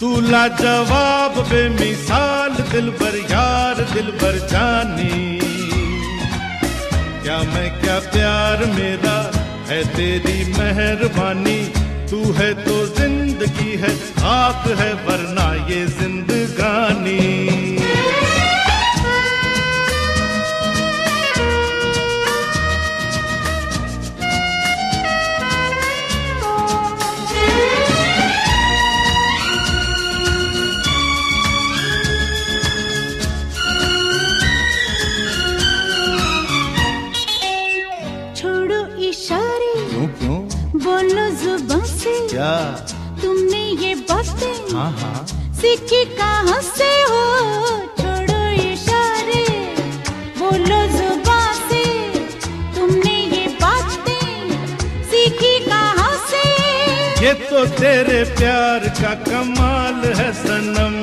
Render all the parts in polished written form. तू लाजवाब बेमिसाल दिलबर यार दिलबर जानी, क्या मैं क्या प्यार मेरा है तेरी मेहरबानी। तू है तो जिंदगी है आप है वरना ये जिंदगानी। बोलो जुबान से क्या तुमने ये बातें, हाँ हाँ, सीखी कहाँ से हो। छोड़ो इशारे बोलो जुबान से तुमने ये बातें, सीखी कहाँ से। ये तो तेरे प्यार का कमाल है सनम,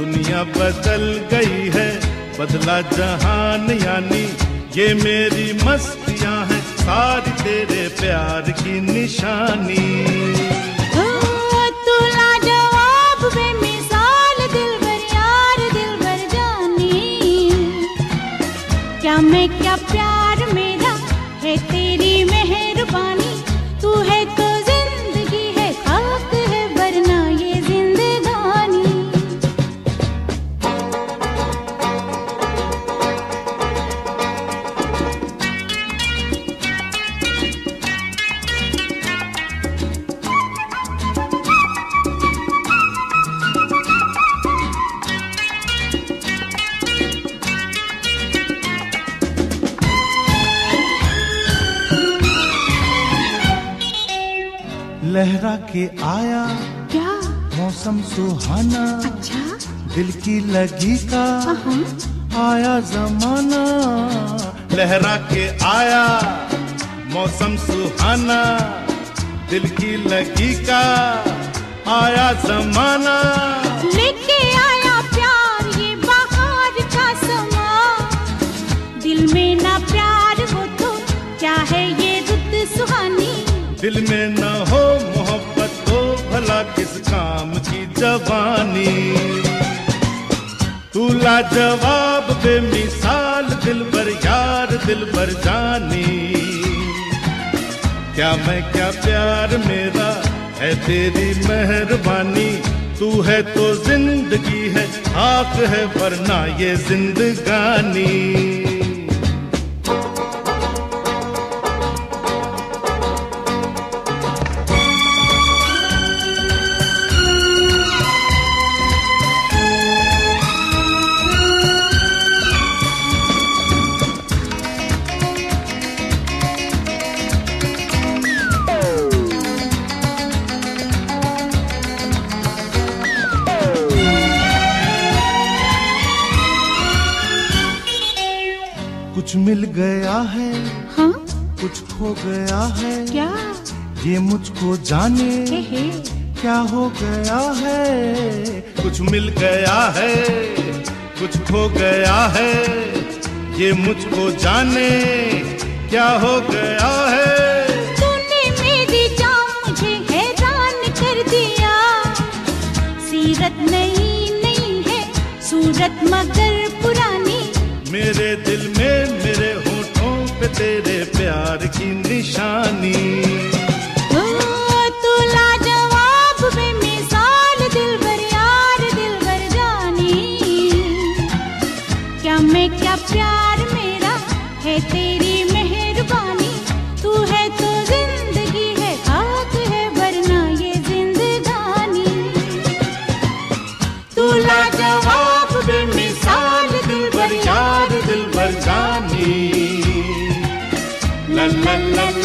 दुनिया बदल गई है बदला जहान यानी। ये मेरी मस्तियाँ हैं सारी तेरे प्यार की निशानी। तू लाजवाब बेमिसाल दिलबर यार दिलबर जानी, क्या मैं क्या प्यार मेरा है तेरी मेहरबानी। तू है तो जिंदगी है खाक है वरना ये जिंदगानी। लहरा के आया क्या मौसम सुहाना, अच्छा दिल की लगी का आया जमाना। लहरा के आया मौसम सुहाना, दिल की लगी का आया जमाना। लेके आया प्यार ये बहार का समा, दिल में ना प्यार हो तो क्या है ये रुत सुहानी। दिल में ना हो मोहब्बत तो भला किस काम की जवानी। तू लाजवाब बेमिसाल दिलबर यार दिलबर जानी, क्या मैं क्या प्यार मेरा है तेरी मेहरबानी। तू है तो जिंदगी है आप है वरना ये जिंदगानी। कुछ मिल गया है, हाँ? कुछ खो गया है क्या, ये मुझको जाने क्या हो गया है। कुछ मिल गया है कुछ खो गया है, ये मुझको जाने क्या हो गया है। तूने मेरी जान मुझे हैरान कर दिया, सीरत नहीं नहीं है सूरत मगर पुरानी। मेरे दिल में मेरे होठों पे तेरे प्यार की निशानी। तू लाजवाब बेमिसाल दिलबर यार दिलबर जानी, क्या मैं क्या प्यार मेरा है तेरी मेहरबानी। तू है तो जिंदगी la la la